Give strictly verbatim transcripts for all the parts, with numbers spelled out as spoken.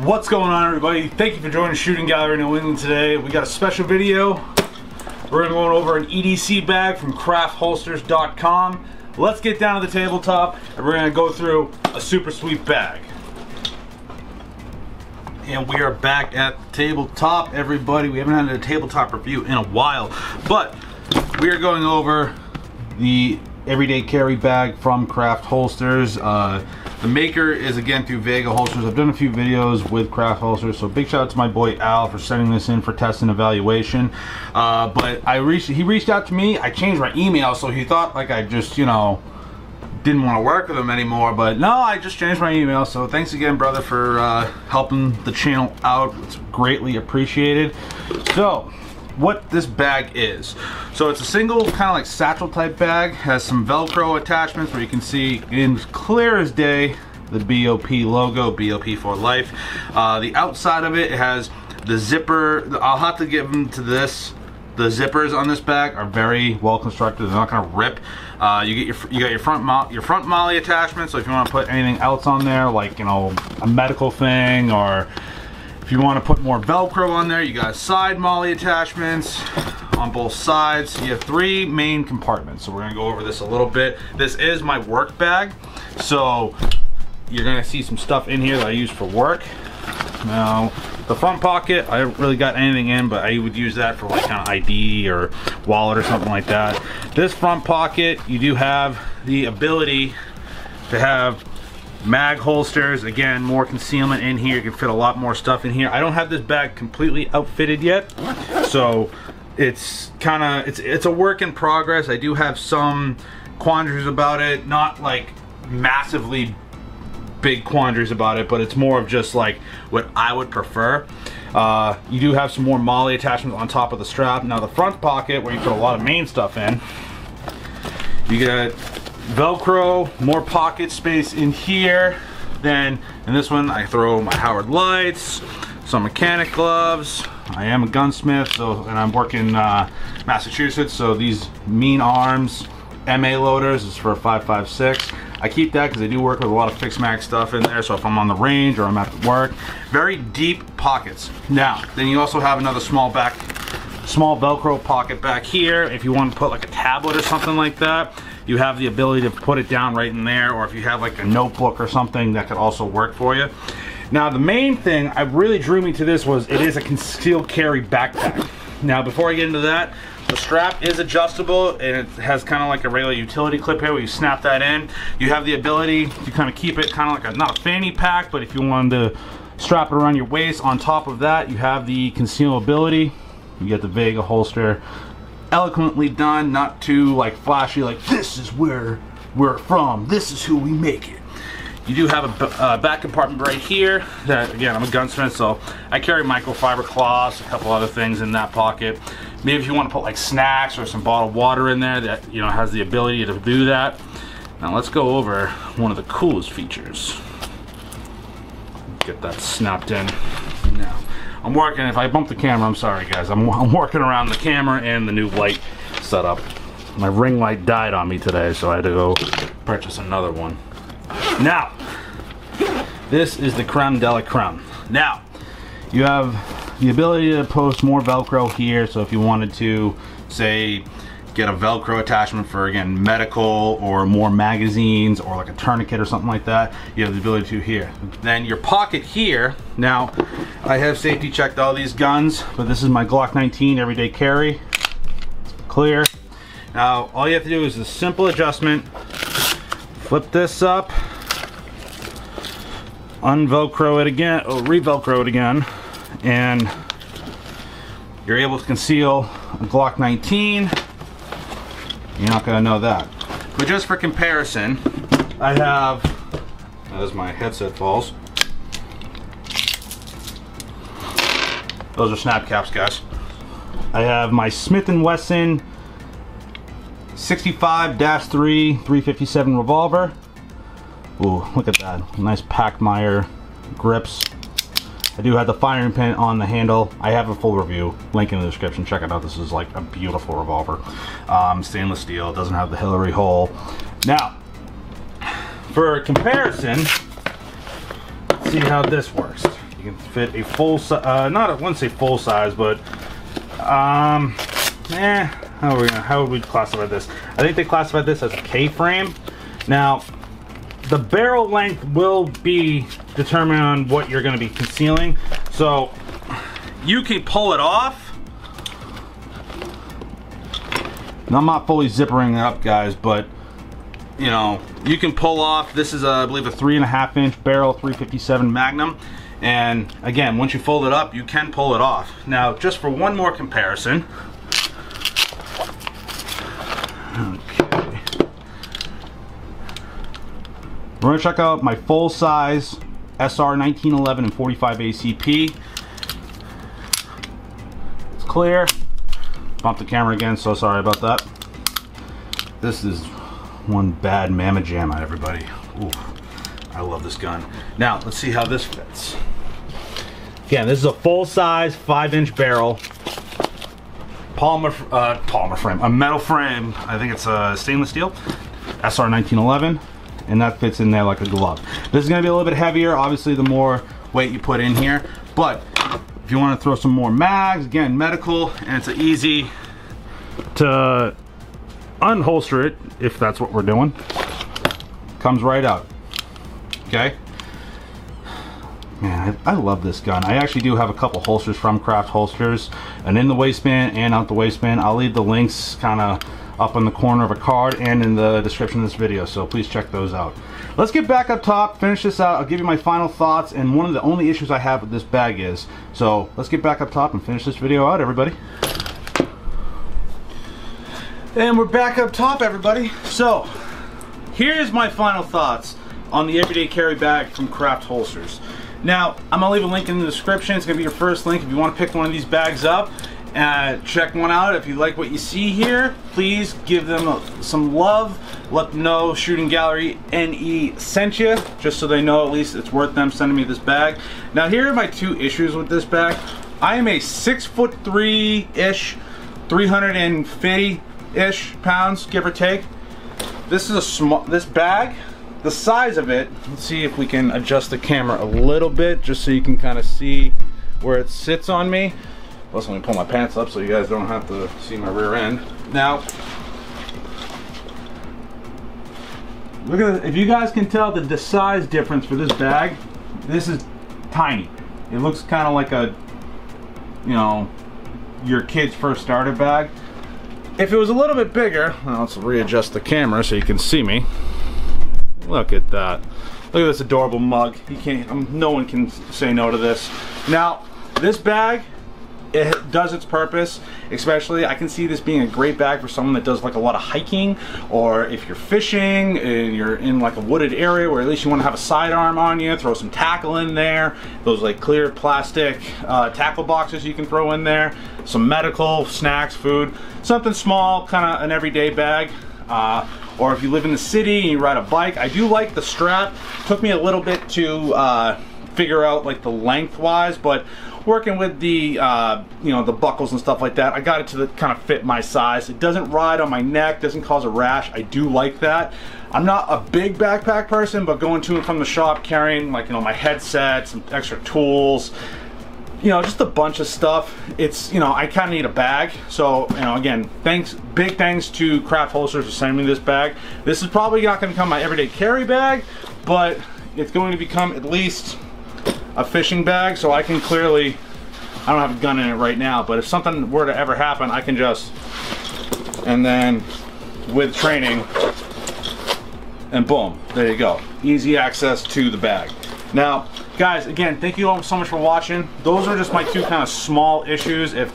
What's going on, everybody? Thank you for joining Shooting Gallery New England today. We got a special video. We're going to go over an E D C bag from craft holsters dot com. Let's get down to the tabletop and we're going to go through a super sweet bag. And we are back at the tabletop, everybody. We haven't had a tabletop review in a while, but we are going over the everyday carry bag from Craft Holsters. Uh, the maker is again through Vega Holsters. I've done a few videos with Craft Holsters, so big shout out to my boy Al for sending this in for test and evaluation. Uh, but I reached, he reached out to me. I changed my email, so he thought like I just, you know, didn't want to work with him anymore. But no, I just changed my email. So thanks again, brother, for uh, helping the channel out. It's greatly appreciated. So, what this bag is. So it's a single kind of like satchel type bag, has some Velcro attachments where you can see in clear as day the B O P logo, B O P for life. Uh, the outside of it, it has the zipper. I'll have to give them to this. The zippers on this bag are very well constructed. They're not going to rip. Uh, you get your you got your front mo your front molly attachment. So if you want to put anything else on there, like, you know, a medical thing, or if you want to put more Velcro on there, you got side molly attachments on both sides. You have three main compartments, so we're going to go over this a little bit. This is my work bag, so you're going to see some stuff in here that I use for work. Now, the front pocket, I haven't really got anything in, but I would use that for like kind of I D or wallet or something like that. This front pocket, you do have the ability to have mag holsters. Again, more concealment in here. You can fit a lot more stuff in here. I don't have this bag completely outfitted yet, so it's kind of it's it's a work in progress. I do have some quandaries about it, not like massively big quandaries about it, but it's more of just like what I would prefer. Uh, you do have some more molly attachments on top of the strap. Now the front pocket, where you put a lot of main stuff in, you get Velcro, more pocket space in here. Then in this one I throw my Howard lights, some mechanic gloves. I am a gunsmith, so, and I'm working uh, Massachusetts, so these Mean Arms M A loaders is for a five five six. I keep that because I do work with a lot of fixed mag stuff in there, so if I'm on the range or I'm at work, very deep pockets. Now then you also have another small back small Velcro pocket back here if you want to put like a tablet or something like that. You have the ability to put it down right in there, or if you have like a notebook or something, that could also work for you. Now the main thing that really drew me to this was it is a concealed carry backpack. Now before I get into that, the strap is adjustable and it has kind of like a regular utility clip here where you snap that in. You have the ability to kind of keep it kind of like a, not a fanny pack, but if you wanted to strap it around your waist. On top of that, you have the concealability. You get the Vega holster. Eloquently done, not too like flashy, like this is where we're from, this is who we make it. You do have a uh, back compartment right here that, again, I'm a gunsmith, so I carry microfiber cloths, a couple other things in that pocket. Maybe if you want to put like snacks or some bottled water in there, that, you know, has the ability to do that. Now let's go over one of the coolest features. Get that snapped in. Now I'm working, if I bump the camera, I'm sorry guys, I'm, I'm working around the camera and the new light setup. My ring light died on me today, so I had to go purchase another one. Now, this is the creme de la creme. Now, you have the ability to post more Velcro here, so if you wanted to, say, get a Velcro attachment for, again, medical or more magazines or like a tourniquet or something like that, you have the ability to here. Then your pocket here, now I have safety checked all these guns, but this is my Glock nineteen everyday carry. It's clear. Now all you have to do is the simple adjustment, flip this up, unvelcro it again, or re-velcro it again, and you're able to conceal a Glock nineteen. You're not gonna know that. But just for comparison, I have, as my headset falls, those are snap caps, guys. I have my Smith and Wesson sixty-five dash three three fifty-seven revolver. Ooh, look at that, nice Pachmayr grips. I do have the firing pin on the handle. I have a full review, link in the description, check it out. This is like a beautiful revolver. Um, stainless steel, doesn't have the Hillary hole. Now, for comparison, see how this works. You can fit a full size, uh, not a, I wouldn't say full size, but um, eh, how are we gonna, how would we classify this? I think they classified this as a K-frame. Now, the barrel length will be determined on what you're gonna be concealing. So you can pull it off. Now, I'm not fully zippering it up, guys, but you know, you can pull off. This is, a, I believe, a three and a half inch barrel, three fifty-seven Magnum. And again, once you fold it up, you can pull it off. Now, just for one more comparison. Okay. We're gonna check out my full size S R nineteen eleven and forty-five A C P. It's clear. Bump the camera again, so sorry about that. This is one bad mamma jamma, everybody. Ooh, I love this gun. Now, let's see how this fits. Again, this is a full-size five-inch barrel, polymer, uh, polymer frame, a metal frame. I think it's uh, stainless steel, S R nineteen eleven, and that fits in there like a glove. This is gonna be a little bit heavier, obviously, the more weight you put in here, but if you want to throw some more mags, again, medical, and it's easy to unholster it if that's what we're doing. Comes right out. Okay. Man, I, I love this gun. I actually do have a couple holsters from Craft Holsters, and in the waistband and out the waistband. I'll leave the links kind of up in the corner of a card and in the description of this video, so please check those out. Let's get back up top, finish this out. I'll give you my final thoughts and one of the only issues I have with this bag is. So let's get back up top and finish this video out, everybody. And we're back up top, everybody. So here's my final thoughts on the everyday carry bag from Craft Holsters. Now, I'm gonna leave a link in the description. It's gonna be your first link if you want to pick one of these bags up. Uh, check one out. If you like what you see here, please give them a, some love. Let them know Shooting Gallery N E sent you, just so they know at least it's worth them sending me this bag. Now, here are my two issues with this bag. I am a six foot three ish, three hundred fifty ish pounds, give or take. This is a small, this bag, the size of it, let's see if we can adjust the camera a little bit just so you can kind of see where it sits on me. Plus, let me pull my pants up so you guys don't have to see my rear end. Now, look at this. If you guys can tell the, the size difference for this bag, this is tiny. It looks kind of like a, you know, your kid's first starter bag. If it was a little bit bigger, well, let's readjust the camera so you can see me. Look at that. Look at this adorable mug. You can't. Um, no one can say no to this. Now, this bag, it does its purpose, especially I can see this being a great bag for someone that does like a lot of hiking, or if you're fishing and you're in like a wooded area where at least you want to have a sidearm on you, throw some tackle in there, those like clear plastic uh, tackle boxes you can throw in there, some medical, snacks, food, something small, kind of an everyday bag. Uh, or if you live in the city and you ride a bike, I do like the strap. Took me a little bit to uh, figure out like the lengthwise, but working with the uh, you know, the buckles and stuff like that, I got it to the, kind of fit my size. It doesn't ride on my neck, doesn't cause a rash. I do like that. I'm not a big backpack person, but going to and from the shop carrying like, you know, my headset, some extra tools, you know, just a bunch of stuff. It's, you know, I kind of need a bag. So, you know, again, thanks, big thanks to Craft Holsters for sending me this bag. This is probably not going to become my everyday carry bag, but it's going to become at least a fishing bag, so I can clearly, I don't have a gun in it right now, but if something were to ever happen, I can just, and then with training, and boom, there you go. Easy access to the bag. Now, guys, again, thank you all so much for watching. Those are just my two kind of small issues, if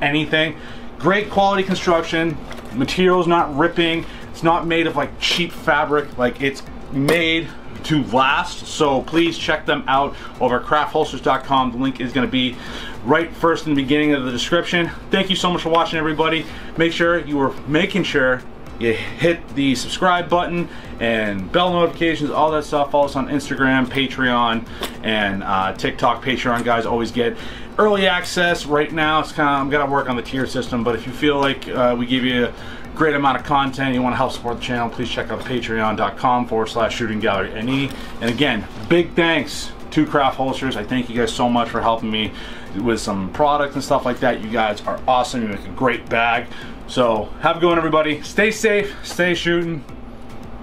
anything. Great quality construction, material's not ripping, it's not made of like cheap fabric, like it's made to last, so please check them out over at craft holsters dot com. The link is going to be right first in the beginning of the description. Thank you so much for watching, everybody. Make sure you are making sure you hit the subscribe button and bell notifications, all that stuff. Follow us on Instagram, Patreon, and uh, TikTok. Patreon guys always get early access. Right now, it's kind of, I'm gonna work on the tier system, but if you feel like uh, we give you a great amount of content, you want to help support the channel, please check out patreon dot com forward slash shooting gallery N E. And again, big thanks to Craft Holsters. I thank you guys so much for helping me with some products and stuff like that. You guys are awesome. You make a great bag. So have a good one, everybody. Stay safe, stay shooting.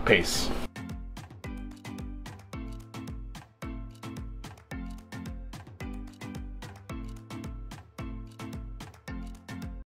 Peace.